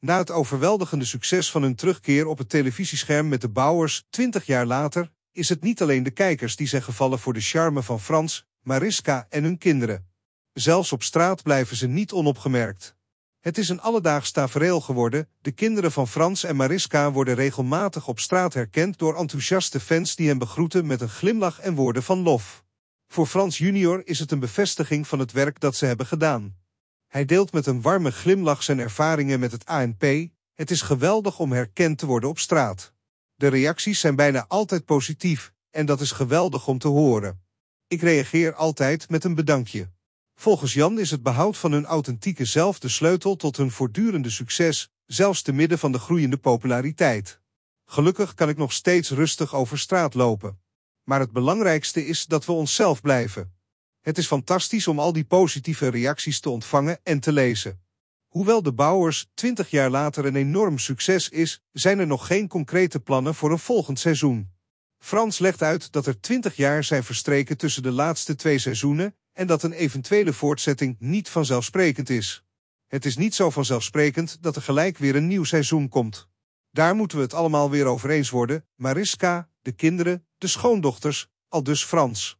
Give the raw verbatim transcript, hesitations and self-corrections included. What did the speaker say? Na het overweldigende succes van hun terugkeer op het televisiescherm met De Bauers twintig jaar later... is het niet alleen de kijkers die zijn gevallen voor de charme van Frans, Mariska en hun kinderen. Zelfs op straat blijven ze niet onopgemerkt. Het is een alledaags tafereel geworden. De kinderen van Frans en Mariska worden regelmatig op straat herkend door enthousiaste fans die hen begroeten met een glimlach en woorden van lof. Voor Frans junior is het een bevestiging van het werk dat ze hebben gedaan. Hij deelt met een warme glimlach zijn ervaringen met het A N P. Het is geweldig om herkend te worden op straat. De reacties zijn bijna altijd positief en dat is geweldig om te horen. Ik reageer altijd met een bedankje. Volgens Jan is het behoud van hun authentieke zelf de sleutel tot hun voortdurende succes, zelfs te midden van de groeiende populariteit. Gelukkig kan ik nog steeds rustig over straat lopen. Maar het belangrijkste is dat we onszelf blijven. Het is fantastisch om al die positieve reacties te ontvangen en te lezen. Hoewel De Bauers twintig jaar later een enorm succes is, zijn er nog geen concrete plannen voor een volgend seizoen. Frans legt uit dat er twintig jaar zijn verstreken tussen de laatste twee seizoenen en dat een eventuele voortzetting niet vanzelfsprekend is. Het is niet zo vanzelfsprekend dat er gelijk weer een nieuw seizoen komt. Daar moeten we het allemaal weer over eens worden, Mariska, de kinderen, de schoondochters, aldus Frans.